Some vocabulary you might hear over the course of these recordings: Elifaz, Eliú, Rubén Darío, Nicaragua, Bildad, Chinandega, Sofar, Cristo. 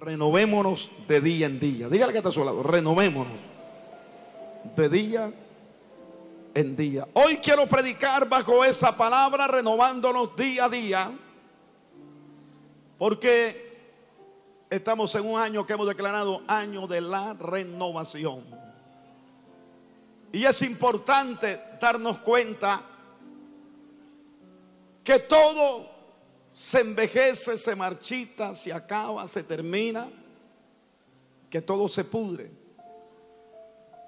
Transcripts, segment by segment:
Renovémonos de día en día. Dígale que está a su lado, renovémonos de día en día. Hoy quiero predicar bajo esa palabra, renovándonos día a día, porque estamos en un año que hemos declarado año de la renovación. Y es importante darnos cuenta que todo se envejece, se marchita, se acaba, se termina, que todo se pudre,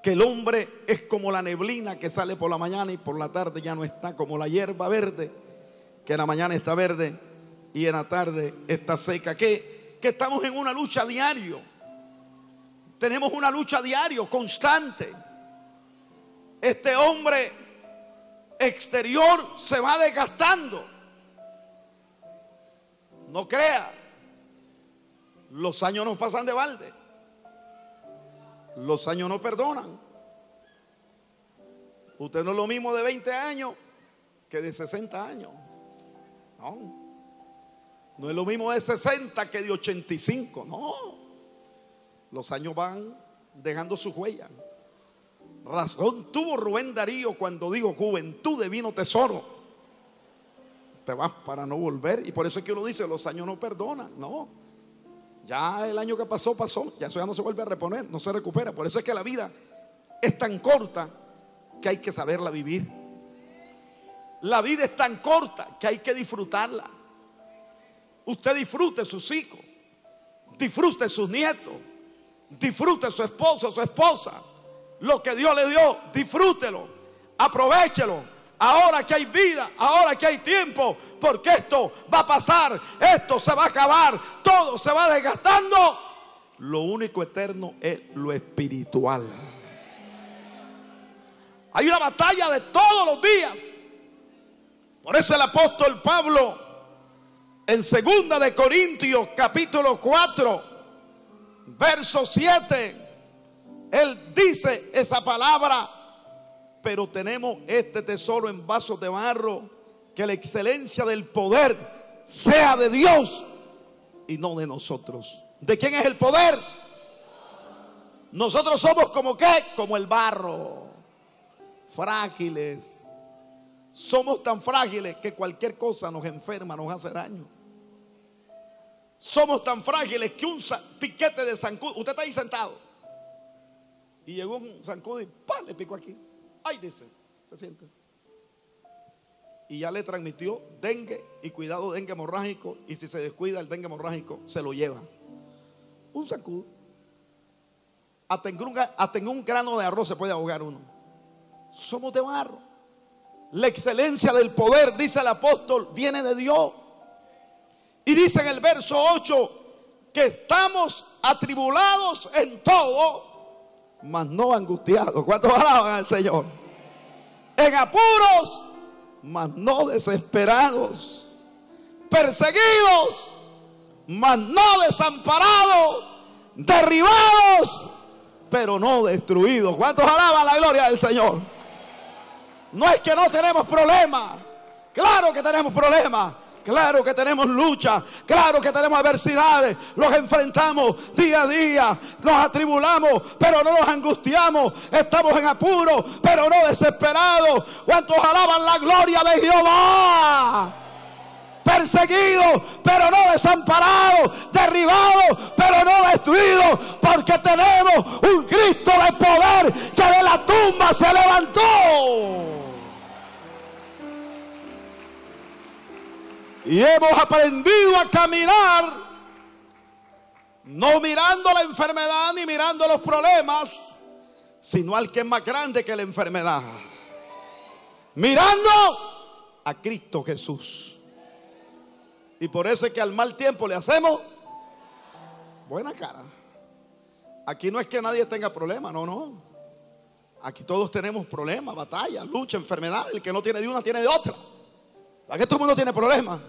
que el hombre es como la neblina que sale por la mañana y por la tarde ya no está, como la hierba verde, que en la mañana está verde y en la tarde está seca, que estamos en una lucha diaria, tenemos una lucha diaria constante. Este hombre exterior se va desgastando. No crea, los años no pasan de balde, los años no perdonan. Usted no es lo mismo de 20 años que de 60 años. No, no es lo mismo de 60 que de 85. No, los años van dejando su huella. Razón tuvo Rubén Darío cuando dijo: juventud de vino tesoro, te vas para no volver. Y por eso es que uno dice: los años no perdonan. No, ya el año que pasó, pasó, ya eso ya no se vuelve a reponer, no se recupera. Por eso es que la vida es tan corta que hay que saberla vivir. La vida es tan corta que hay que disfrutarla. Usted disfrute sus hijos, disfrute sus nietos, disfrute su esposo, su esposa, lo que Dios le dio, disfrútelo, aprovéchelo. Ahora que hay vida, ahora que hay tiempo, porque esto va a pasar, esto se va a acabar, todo se va desgastando. Lo único eterno es lo espiritual. Hay una batalla de todos los días. Por eso el apóstol Pablo, en 2 de Corintios capítulo 4, verso 7, él dice esa palabra: pero tenemos este tesoro en vasos de barro, que la excelencia del poder sea de Dios y no de nosotros. ¿De quién es el poder? Nosotros somos como ¿qué? Como el barro, frágiles. Somos tan frágiles que cualquier cosa nos enferma, nos hace daño. Somos tan frágiles que un piquete de zancudo, usted está ahí sentado y llegó un zancudo y ¡pah! Le picó aquí. ¡Ay! Dice, se siente. Y ya le transmitió dengue, y cuidado, dengue hemorrágico. Y si se descuida, el dengue hemorrágico se lo lleva. Un zancudo. Hasta en un grano de arroz se puede ahogar uno. Somos de barro. La excelencia del poder, dice el apóstol, viene de Dios. Y dice en el verso 8 que estamos atribulados en todo, mas no angustiados. ¿Cuántos alaban al Señor? En apuros, mas no desesperados. Perseguidos, mas no desamparados. Derribados, pero no destruidos. ¿Cuántos alaban la gloria del Señor? No es que no tenemos problemas. Claro que tenemos problemas. Claro que tenemos lucha, claro que tenemos adversidades, los enfrentamos día a día, nos atribulamos, pero no nos angustiamos, estamos en apuros, pero no desesperados. ¿Cuántos alaban la gloria de Jehová? Perseguidos, pero no desamparados, derribados, pero no destruidos, porque tenemos un Cristo de poder que de la tumba se levantó. Y hemos aprendido a caminar, no mirando la enfermedad ni mirando los problemas, sino al que es más grande que la enfermedad, mirando a Cristo Jesús. Y por eso es que al mal tiempo le hacemos buena cara. Aquí no es que nadie tenga problemas, no, no. Aquí todos tenemos problemas, batallas, lucha, enfermedad. El que no tiene de una tiene de otra. Aquí todo el mundo tiene problemas,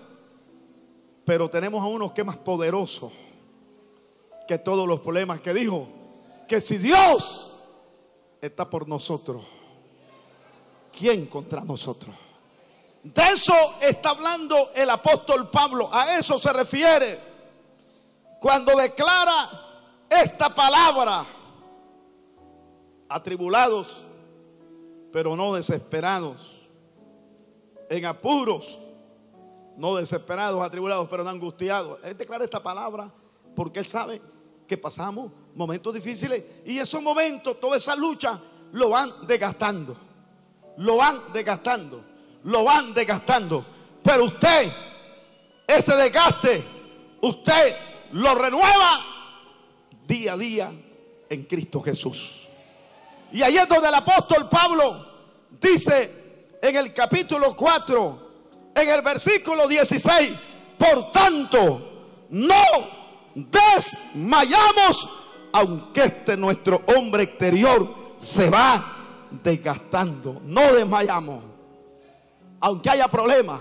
pero tenemos a uno que es más poderoso que todos los problemas, que dijo que si Dios está por nosotros, ¿quién contra nosotros? De eso está hablando el apóstol Pablo, a eso se refiere cuando declara esta palabra: atribulados, pero no desesperados, en apuros, no desesperados, atribulados, pero no angustiados. Él declara esta palabra porque él sabe que pasamos momentos difíciles, y esos momentos, toda esa lucha, lo van desgastando, lo van desgastando, lo van desgastando. Pero usted, ese desgaste, usted lo renueva día a día en Cristo Jesús. Y ahí es donde el apóstol Pablo dice en el capítulo 4, en el versículo 16: por tanto, no desmayamos, aunque nuestro hombre exterior se va desgastando. No desmayamos, aunque haya problemas,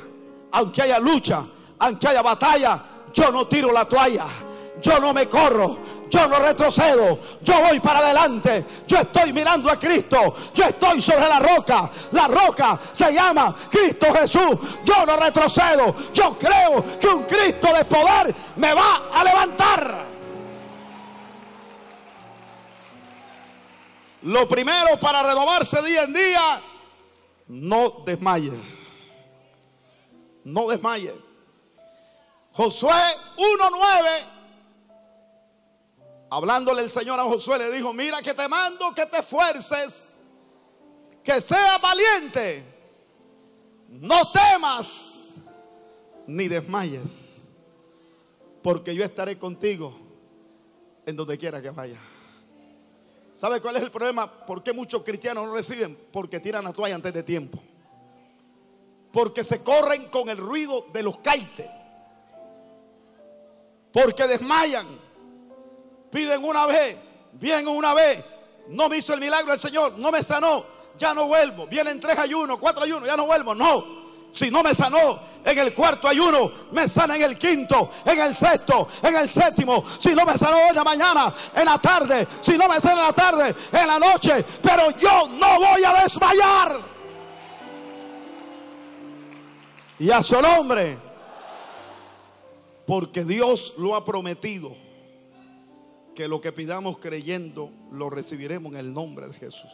aunque haya lucha, aunque haya batalla. Yo no tiro la toalla, yo no me corro, yo no retrocedo, yo voy para adelante, yo estoy mirando a Cristo, yo estoy sobre la roca se llama Cristo Jesús. Yo no retrocedo, yo creo que un Cristo de poder me va a levantar. Lo primero para renovarse día en día: no desmaye, no desmaye. Josué 1:9, hablándole el Señor a Josué, le dijo: mira que te mando que te esfuerces, que seas valiente, no temas ni desmayes, porque yo estaré contigo en donde quiera que vayas. ¿Sabe cuál es el problema? ¿Por qué muchos cristianos no reciben? Porque tiran la toalla antes de tiempo, porque se corren con el ruido de los caites, porque desmayan. Piden una vez, vienen una vez, no me hizo el milagro el Señor, no me sanó, ya no vuelvo. Vienen 3 ayunos, 4 ayunos, ya no vuelvo. No, si no me sanó en el 4.º ayuno, me sana en el 5.º, en el 6.º, en el 7.º. Si no me sanó hoy en la mañana, en la tarde. Si no me sanó en la tarde, en la noche. Pero yo no voy a desmayar. Y a su nombre, porque Dios lo ha prometido, que lo que pidamos creyendo lo recibiremos en el nombre de Jesús.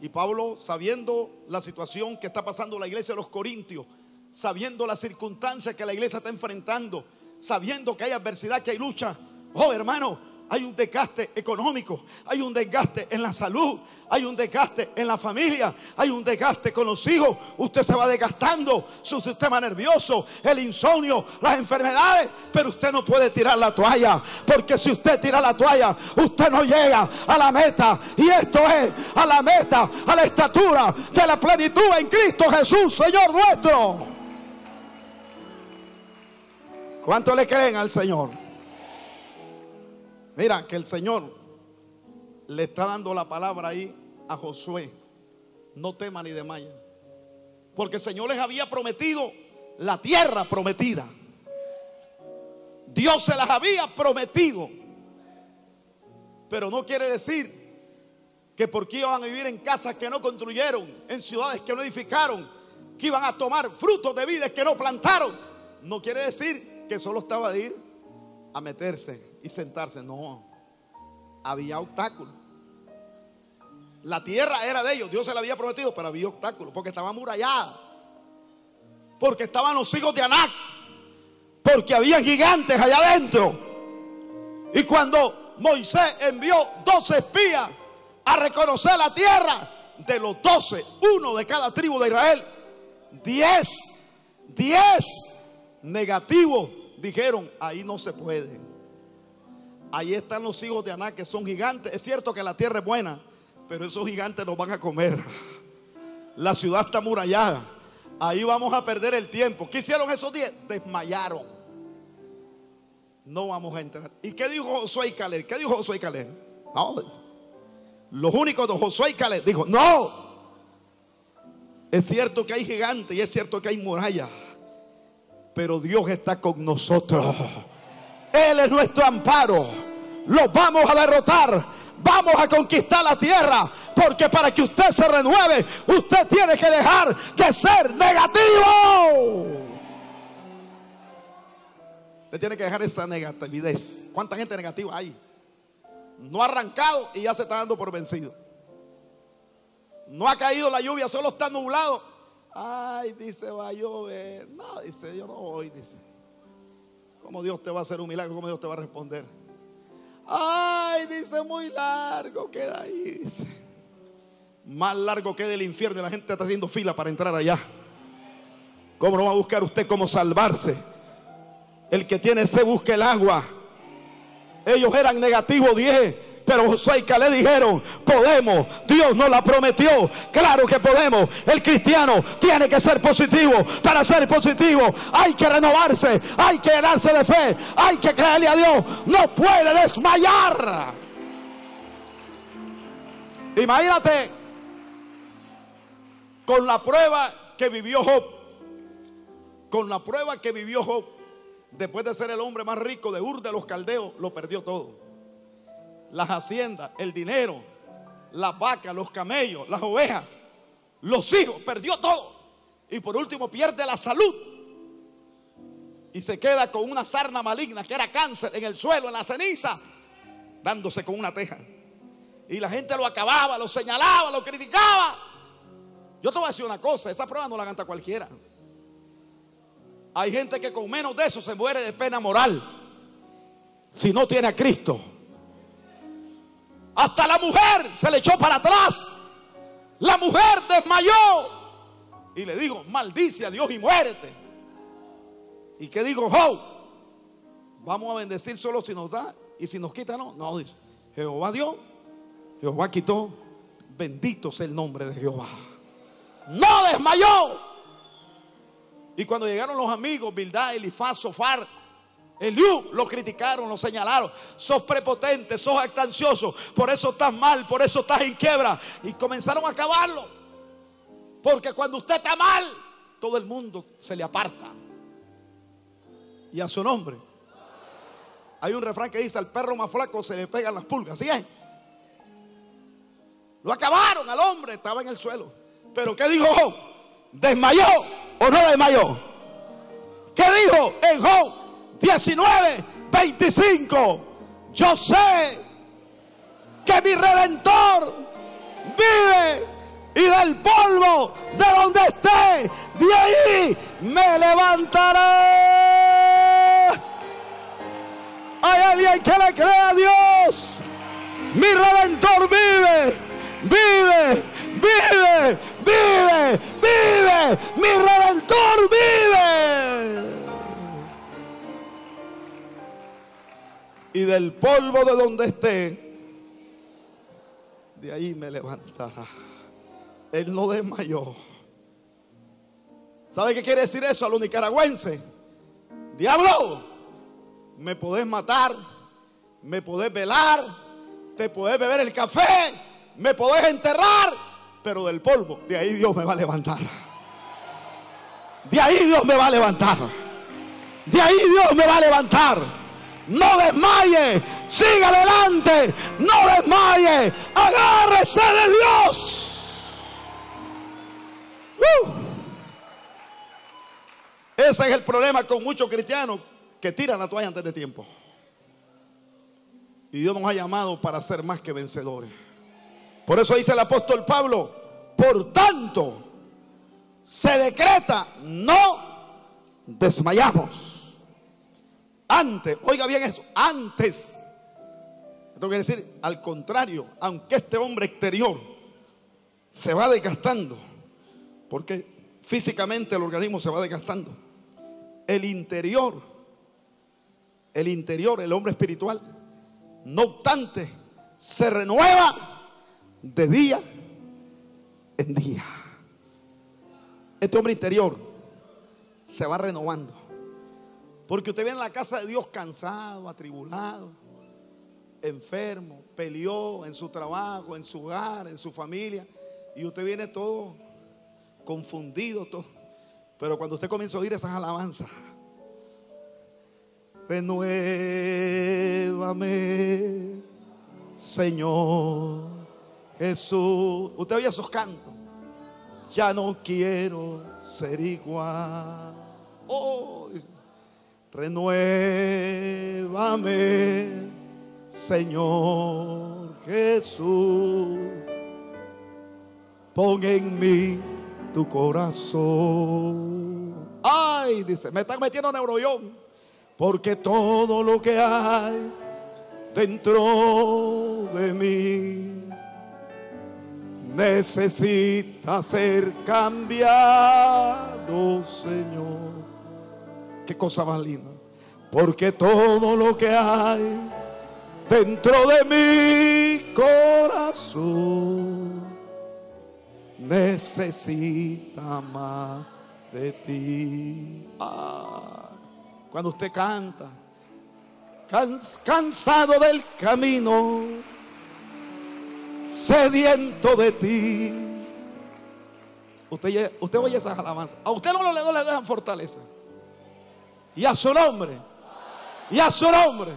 Y Pablo, sabiendo la situación que está pasando la iglesia de los Corintios, sabiendo las circunstancias que la iglesia está enfrentando, sabiendo que hay adversidad, que hay lucha, oh hermano, hay un desgaste económico, hay un desgaste en la salud, hay un desgaste en la familia, hay un desgaste con los hijos. Usted se va desgastando, su sistema nervioso, el insomnio, las enfermedades. Pero usted no puede tirar la toalla, porque si usted tira la toalla, usted no llega a la meta. Y esto es a la meta, a la estatura de la plenitud en Cristo Jesús, Señor nuestro. ¿Cuánto le creen al Señor? Mira que el Señor le está dando la palabra ahí a Josué: no tema ni desmaya, porque el Señor les había prometido la tierra prometida. Dios se las había prometido, pero no quiere decir que porque iban a vivir en casas que no construyeron, en ciudades que no edificaron, que iban a tomar frutos de vides que no plantaron, no quiere decir que solo estaba de ir a meterse y sentarse. No, había obstáculos. La tierra era de ellos, Dios se la había prometido, pero había obstáculos, porque estaba amurallada, porque estaban los hijos de Anac, porque había gigantes allá adentro. Y cuando Moisés envió 12 espías a reconocer la tierra, de los 12, 1 de cada tribu de Israel, 10 negativos dijeron: ahí no se puede. Ahí están los hijos de Aná, que son gigantes. Es cierto que la tierra es buena, pero esos gigantes nos van a comer. La ciudad está amurallada, ahí vamos a perder el tiempo. ¿Qué hicieron esos 10? Desmayaron. No vamos a entrar. ¿Y qué dijo Josué y Caleb? ¿Qué dijo Josué y Caleb? No, los únicos dos, Josué y Caleb, dijo: no, es cierto que hay gigantes y es cierto que hay murallas, pero Dios está con nosotros. Él es nuestro amparo. Los vamos a derrotar, vamos a conquistar la tierra. Porque para que usted se renueve, usted tiene que dejar de ser negativo. Usted tiene que dejar esa negatividad. ¿Cuánta gente negativa hay? No ha arrancado y ya se está dando por vencido. No ha caído la lluvia, solo está nublado. Ay, dice, va a llover. No, dice, yo no voy, dice. ¿Cómo Dios te va a hacer un milagro? ¿Cómo Dios te va a responder? Ay, dice, muy largo queda ahí, dice. Más largo queda el infierno y la gente está haciendo fila para entrar allá. ¿Cómo no va a buscar usted cómo salvarse? El que tiene sed busca el agua. Ellos eran negativos 10, pero Josué y Caleb dijeron, podemos, Dios nos la prometió, claro que podemos. El cristiano tiene que ser positivo. Para ser positivo hay que renovarse, hay que llenarse de fe, hay que creerle a Dios, no puede desmayar. Imagínate con la prueba que vivió Job, con la prueba que vivió Job, después de ser el hombre más rico de Ur de los Caldeos, lo perdió todo. Las haciendas, el dinero, las vacas, los camellos, las ovejas, los hijos, perdió todo. Y por último pierde la salud. Y se queda con una sarna maligna que era cáncer en el suelo, en la ceniza, dándose con una teja. Y la gente lo acababa, lo señalaba, lo criticaba. Yo te voy a decir una cosa, esa prueba no la canta cualquiera. Hay gente que con menos de eso se muere de pena moral si no tiene a Cristo. Hasta la mujer se le echó para atrás. La mujer desmayó y le dijo, maldice a Dios y muérete. ¿Y qué dijo Job? Vamos a bendecir solo si nos da, y si nos quita no. No, dice, Jehová dio, Jehová quitó, bendito sea el nombre de Jehová. No desmayó. Y cuando llegaron los amigos Bildad, Elifaz, Sofar, Eliú, lo criticaron, lo señalaron. Sos prepotente, sos actancioso, por eso estás mal, por eso estás en quiebra. Y comenzaron a acabarlo. Porque cuando usted está mal, todo el mundo se le aparta. Y a su nombre. Hay un refrán que dice, al perro más flaco se le pegan las pulgas. ¿Sí es? Lo acabaron al hombre, estaba en el suelo. Pero ¿qué dijo Job? ¿Desmayó o no desmayó? ¿Qué dijo en Job 19:25? Yo sé que mi Redentor vive, y del polvo de donde esté, de ahí me levantaré. Hay alguien que le crea a Dios. Mi Redentor vive, vive, vive, vive, vive. Mi Redentor vive. Y del polvo de donde esté, de ahí me levantará. Él no desmayó. ¿Sabe qué quiere decir eso a los nicaragüenses? Diablo, me podés matar, me podés velar, te podés beber el café, me podés enterrar, pero del polvo, de ahí Dios me va a levantar. De ahí Dios me va a levantar. De ahí Dios me va a levantar. No desmaye, siga adelante, no desmaye, agárrese de Dios. Ese es el problema con muchos cristianos que tiran la toalla antes de tiempo. Y Dios nos ha llamado para ser más que vencedores. Por eso dice el apóstol Pablo, por tanto, se decreta, no desmayamos. Antes, oiga bien eso, antes. Esto quiere decir, al contrario, aunque este hombre exterior se va desgastando, porque físicamente el organismo se va desgastando, el hombre espiritual, no obstante, se renueva de día en día. Este hombre interior se va renovando. Porque usted viene a la casa de Dios cansado, atribulado, enfermo, peleó en su trabajo, en su hogar, en su familia. Y usted viene todo confundido, todo. Pero cuando usted comienza a oír esas alabanzas, renuévame, Señor Jesús. Usted oye esos cantos. Ya no quiero ser igual. Oh, dice. Renuévame, Señor Jesús, pon en mí tu corazón. Ay, dice, me están metiendo neurollón, porque todo lo que hay dentro de mí necesita ser cambiado, Señor. Qué cosa más linda. Porque todo lo que hay dentro de mi corazón necesita más de ti. Ah, cuando usted canta, cansado del camino, sediento de ti. Usted oye esas alabanzas. A usted no le dejan fortaleza. Y a su nombre, y a su nombre.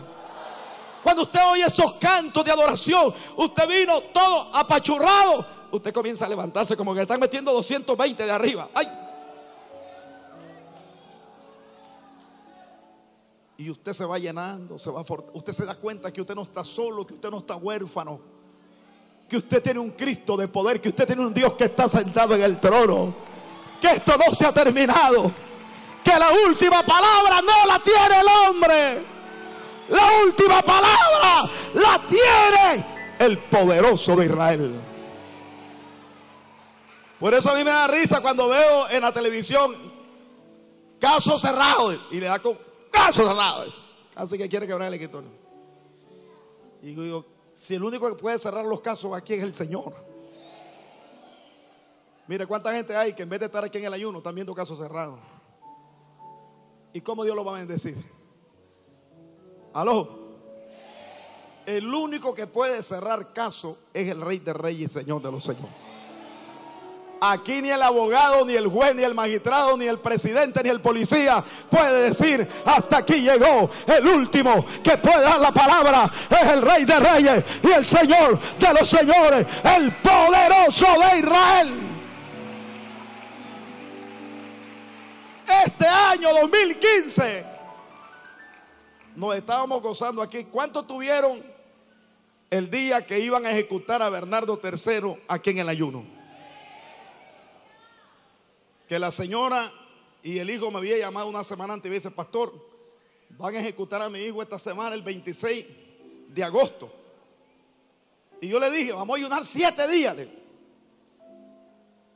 Cuando usted oye esos cantos de adoración, usted vino todo apachurrado, usted comienza a levantarse como que le están metiendo 220 de arriba. ¡Ay! Y usted se va llenando, se va fortaleciendo. Usted se da cuenta que usted no está solo, que usted no está huérfano, que usted tiene un Cristo de poder, que usted tiene un Dios que está sentado en el trono, que esto no se ha terminado, que la última palabra no la tiene el hombre, la última palabra la tiene el poderoso de Israel. Por eso a mí me da risa cuando veo en la televisión casos cerrados, y le da con casos cerrados, así que quiere quebrar el escritorio. Y digo, si el único que puede cerrar los casos aquí es el Señor. Mire cuánta gente hay que en vez de estar aquí en el ayuno están viendo casos cerrados. ¿Y cómo Dios lo va a bendecir? ¿Aló? El único que puede cerrar caso es el Rey de Reyes y Señor de los Señores. Aquí ni el abogado, ni el juez, ni el magistrado, ni el presidente, ni el policía puede decir hasta aquí llegó. El último que puede dar la palabra es el Rey de Reyes y el Señor de los Señores, el poderoso de Israel. Este año 2015 nos estábamos gozando aquí. ¿Cuánto tuvieron el día que iban a ejecutar a Bernardo III aquí en el ayuno? Que la señora y el hijo me había llamado una semana antes y me dice, pastor, van a ejecutar a mi hijo esta semana el 26 de agosto. Y yo le dije, vamos a ayunar 7 días.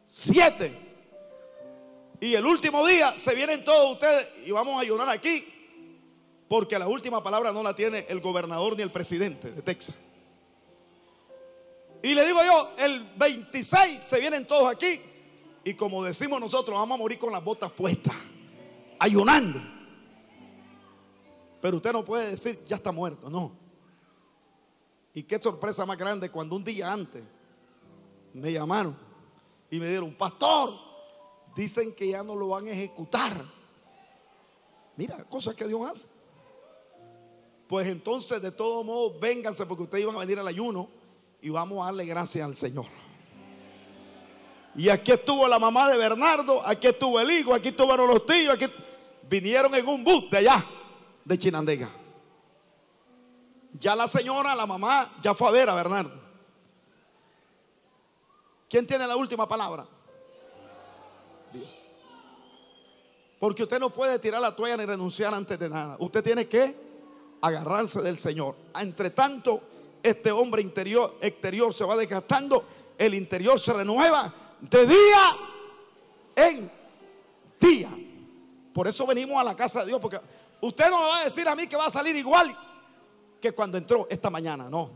7. Y el último día se vienen todos ustedes y vamos a ayunar aquí, porque la última palabra no la tiene el gobernador ni el presidente de Texas. Y le digo yo, el 26 se vienen todos aquí y como decimos nosotros, vamos a morir con las botas puestas, ayunando. Pero usted no puede decir, ya está muerto, no. Y qué sorpresa más grande cuando un día antes me llamaron y me dieron, pastor, dicen que ya no lo van a ejecutar. Mira, cosas que Dios hace. Pues entonces, de todo modo, vénganse, porque ustedes iban a venir al ayuno y vamos a darle gracias al Señor. Y aquí estuvo la mamá de Bernardo, aquí estuvo el hijo, aquí estuvieron los tíos, aquí vinieron en un bus de allá, de Chinandega. Ya la señora, la mamá, ya fue a ver a Bernardo. ¿Quién tiene la última palabra? Porque usted no puede tirar la toalla ni renunciar antes de nada. Usted tiene que agarrarse del Señor. Entre tanto, este hombre exterior se va desgastando, el interior se renueva de día en día. Por eso venimos a la casa de Dios, porque usted no me va a decir a mí que va a salir igual que cuando entró esta mañana, no.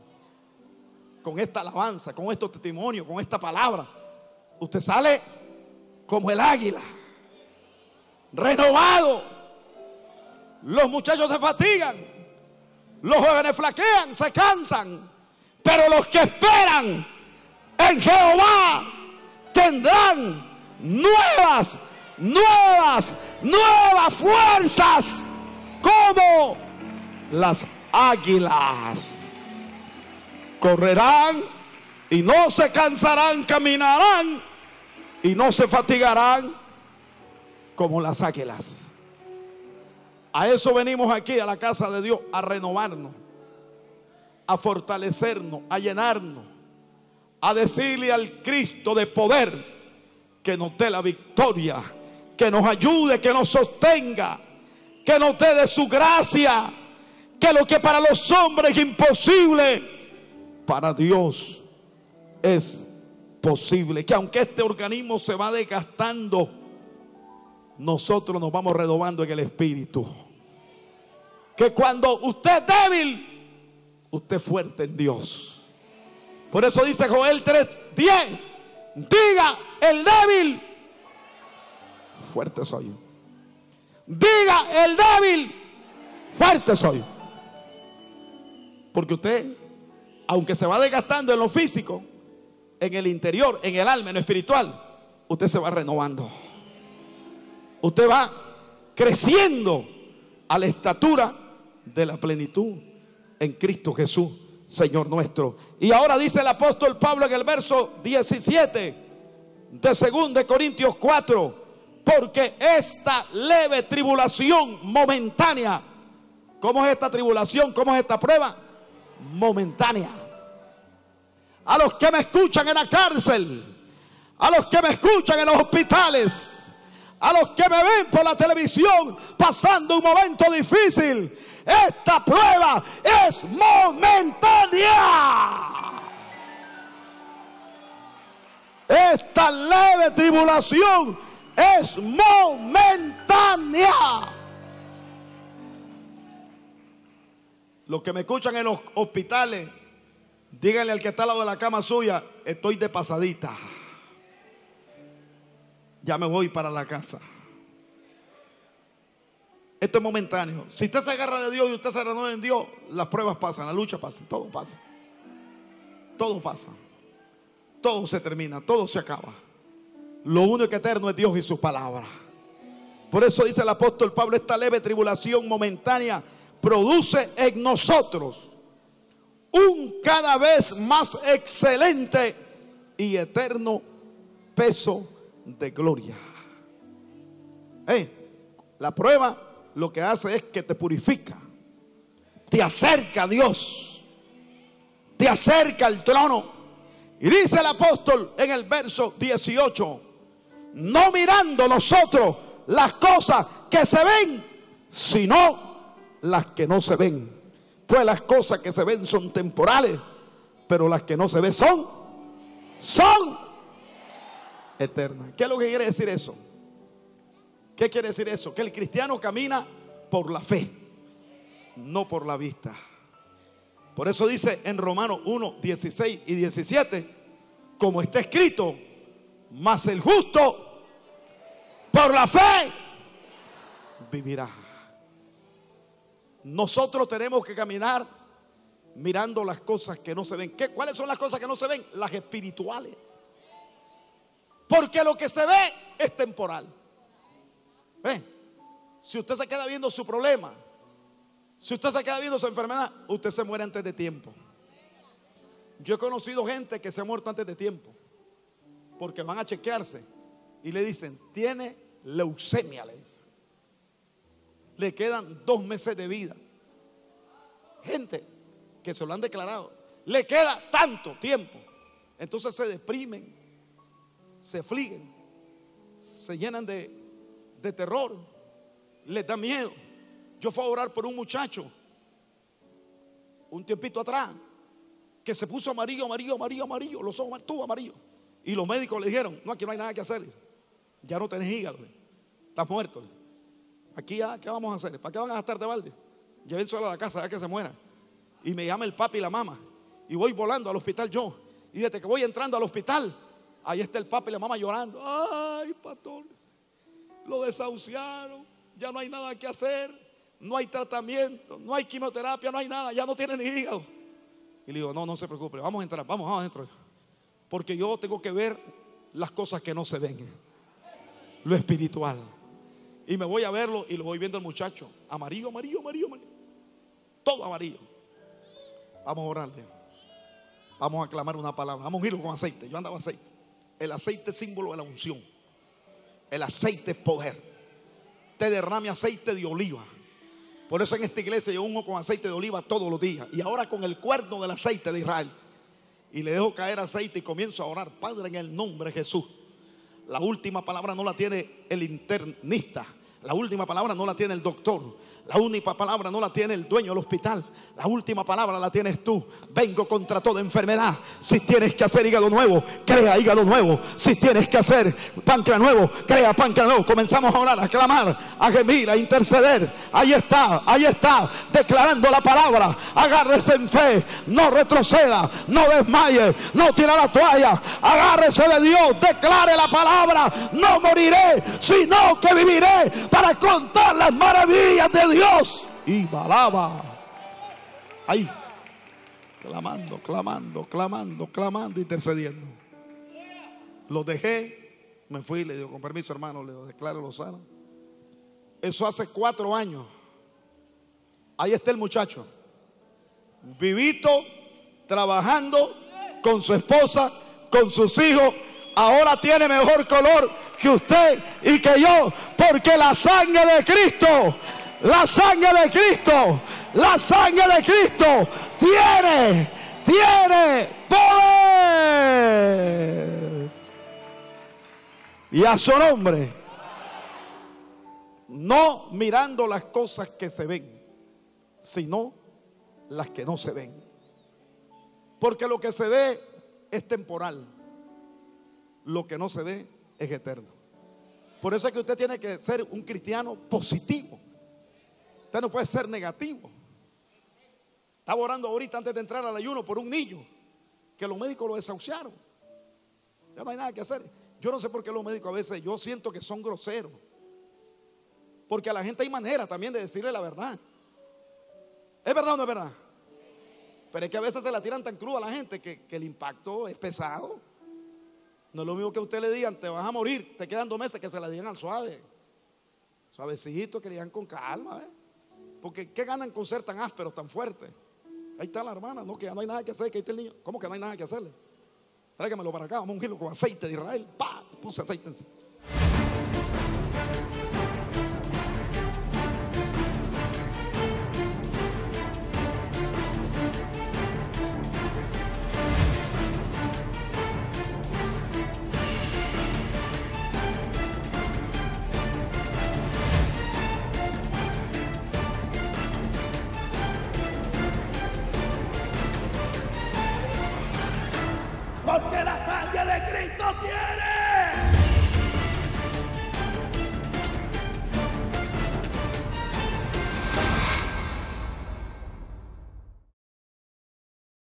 Con esta alabanza, con estos testimonios, con esta palabra, usted sale como el águila, renovado. Los muchachos se fatigan, los jóvenes flaquean, se cansan, pero los que esperan en Jehová tendrán nuevas fuerzas como las águilas. Correrán y no se cansarán, caminarán y no se fatigarán como las águilas. A eso venimos aquí, a la casa de Dios, a renovarnos, a fortalecernos, a llenarnos, a decirle al Cristo de poder que nos dé la victoria, que nos ayude, que nos sostenga, que nos dé de su gracia, que lo que para los hombres es imposible, para Dios es posible. Que aunque este organismo se va desgastando, nosotros nos vamos renovando en el espíritu. Que cuando usted es débil, usted es fuerte en Dios. Por eso dice Joel 3:10, diga el débil, fuerte soy yo. Diga el débil, fuerte soy. Porque usted, aunque se va desgastando en lo físico, en el interior, en el alma, en lo espiritual, usted se va renovando. Usted va creciendo a la estatura de la plenitud en Cristo Jesús, Señor nuestro. Y ahora dice el apóstol Pablo en el verso 17 de 2 Corintios 4, porque esta leve tribulación momentánea, ¿cómo es esta tribulación? ¿Cómo es esta prueba? Momentánea. A los que me escuchan en la cárcel, a los que me escuchan en los hospitales, a los que me ven por la televisión pasando un momento difícil, esta prueba es momentánea. Esta leve tribulación es momentánea. Los que me escuchan en los hospitales, díganle al que está al lado de la cama suya, estoy de pasadita, ya me voy para la casa. Esto es momentáneo. Si usted se agarra de Dios y usted se renueva en Dios, las pruebas pasan, la lucha pasa, todo pasa, todo pasa, todo se termina, todo se acaba. Lo único eterno es Dios y su palabra. Por eso dice el apóstol Pablo, esta leve tribulación momentánea produce en nosotros un cada vez más excelente y eterno peso de gloria. La prueba lo que hace es que te purifica, te acerca a Dios, te acerca al trono. Y dice el apóstol en el verso 18, no mirando nosotros las cosas que se ven, sino las que no se ven. Pues las cosas que se ven son temporales, pero las que no se ven son eternas. ¿Qué es lo que quiere decir eso? ¿Qué quiere decir eso? Que el cristiano camina por la fe, no por la vista. Por eso dice en Romanos 1, 16 y 17, como está escrito, mas el justo por la fe vivirá. Nosotros tenemos que caminar mirando las cosas que no se ven. ¿Cuáles son las cosas que no se ven? Las espirituales. Porque lo que se ve es temporal. Si usted se queda viendo su problema, si usted se queda viendo su enfermedad, usted se muere antes de tiempo. Yo he conocido gente que se ha muerto antes de tiempo, porque van a chequearse y le dicen, tiene leucemia, le dicen. Le quedan 2 meses de vida. Gente que se lo han declarado, le queda tanto tiempo. Entonces se deprimen, se afligen, se llenan de terror, les da miedo. Yo fui a orar por un muchacho un tiempito atrás que se puso amarillo, los ojos estuvo amarillo, y los médicos le dijeron, no, aquí no hay nada que hacer, ya no tenés hígado, estás muerto. Aquí ya, ¿qué vamos a hacer? ¿Para qué van a gastar de balde? Llévenselo a la casa, ya que se muera. Y me llama el papi y la mamá, y voy volando al hospital yo. Y desde que voy entrando al hospital, ahí está el papi y la mamá llorando. Ay, pastor, lo desahuciaron, ya no hay nada que hacer, no hay tratamiento, no hay quimioterapia, no hay nada, ya no tiene ni hígado. Y le digo, no, no se preocupe, vamos a entrar, vamos adentro, porque yo tengo que ver las cosas que no se ven, lo espiritual. Y me voy a verlo y lo voy viendo al muchacho amarillo, todo amarillo. Vamos a orarle, vamos a clamar una palabra, vamos a irlo con aceite. Yo andaba aceite. El aceite es símbolo de la unción. El aceite es poder. Te derrame aceite de oliva, Por eso en esta iglesia yo unjo con aceite de oliva todos los días. Y ahora con el cuerno del aceite de Israel. Y le dejo caer aceite y comienzo a orar. Padre, en el nombre de Jesús. La última palabra no la tiene el internista. La última palabra no la tiene el doctor. La única palabra no la tiene el dueño del hospital. La última palabra la tienes tú. Vengo contra toda enfermedad. Si tienes que hacer hígado nuevo, crea hígado nuevo. Si tienes que hacer páncreas nuevo, crea páncreas nuevo. Comenzamos a orar, a clamar, a gemir, a interceder. Ahí está, declarando la palabra. Agárrese en fe, no retroceda, no desmaye, no tire la toalla. Agárrese de Dios, declare la palabra. No moriré, sino que viviré para contar las maravillas de Dios. Y balaba ahí, clamando, clamando, clamando, clamando, intercediendo. Lo dejé, me fui, le digo, con permiso hermano, le declaro lo sano. Eso hace 4 años. Ahí está el muchacho vivito, trabajando con su esposa, con sus hijos. Ahora tiene mejor color que usted y que yo, porque la sangre de Cristo, la sangre de Cristo, la sangre de Cristo tiene poder. Y a su nombre, no mirando las cosas que se ven, sino las que no se ven. Porque lo que se ve es temporal, lo que no se ve es eterno. Por eso es que usted tiene que ser un cristiano positivo. Usted no puede ser negativo. Estaba orando ahorita antes de entrar al ayuno por un niño que los médicos lo desahuciaron. Ya no hay nada que hacer. Yo no sé por qué los médicos a veces, yo siento que son groseros. Porque a la gente hay manera también de decirle la verdad. ¿Es verdad o no es verdad? Pero es que a veces se la tiran tan cruda a la gente que el impacto es pesado. No es lo mismo que a usted le digan, te vas a morir, te quedan 2 meses, que se la digan al suave. Suavecito, que le digan con calma, ¿eh? Porque ¿qué ganan con ser tan ásperos, tan fuertes? Ahí está la hermana, no, que ya no hay nada que hacer, que ahí está el niño. ¿Cómo que no hay nada que hacerle? Tráigamelo para acá, vamos a ungirlo con aceite de Israel. ¡Pah! Puse aceite encima. ¡Porque la sangre de Cristo tiene!